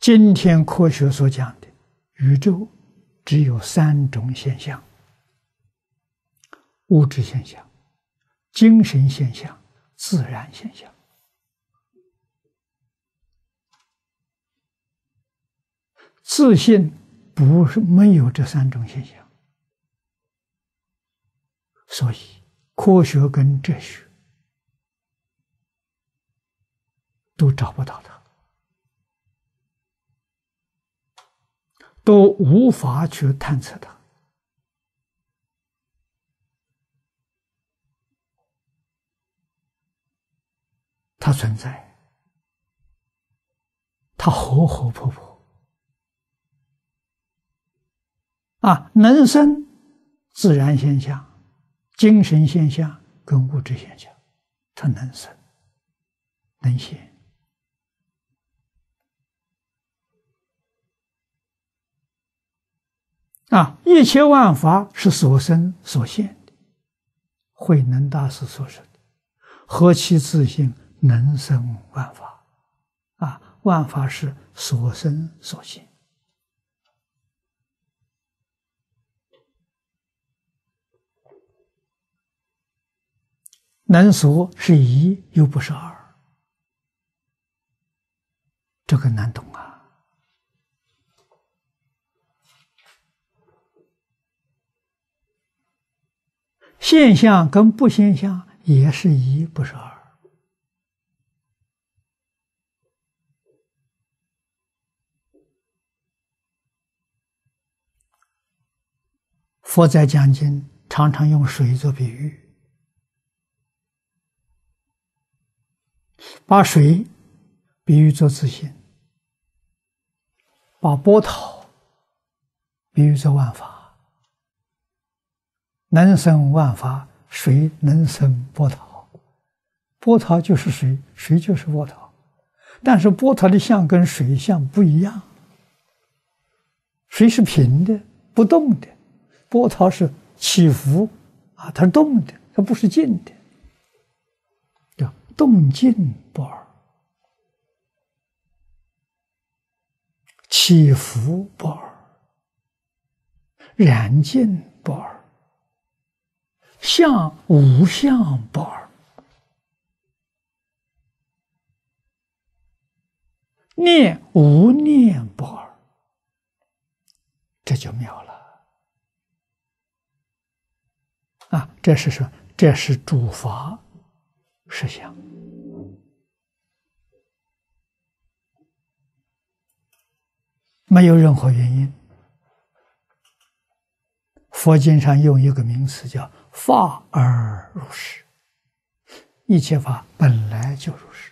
今天科学所讲的宇宙只有三种现象：物质现象、精神现象、自然现象。自信不是没有这三种现象，所以科学跟哲学都找不到它，都无法去探测它。它存在，它活泼啊，能生自然现象、精神现象跟物质现象，它能生能现。啊，一切万法是所生所现的，慧能大师所说的“何其自性，能生万法”，啊，万法是所生所现。能所是一，又不是二，这个难懂啊！现象跟不现象也是一，不是二，佛在讲经常常用水做比喻。把水比喻做自性，把波涛比喻做万法，能生万法，水能生波涛，波涛就是水，水就是波涛，但是波涛的相跟水相不一样，水是平的不动的，波涛是起伏啊，它是动的，它不是静的。动静不二，起伏不二，染净不二，相无相不二，念无念不二，这就妙了啊！这是什么？这是诸法实相。没有任何原因。佛经上用一个名词叫“法而如是”，一切法本来就如是。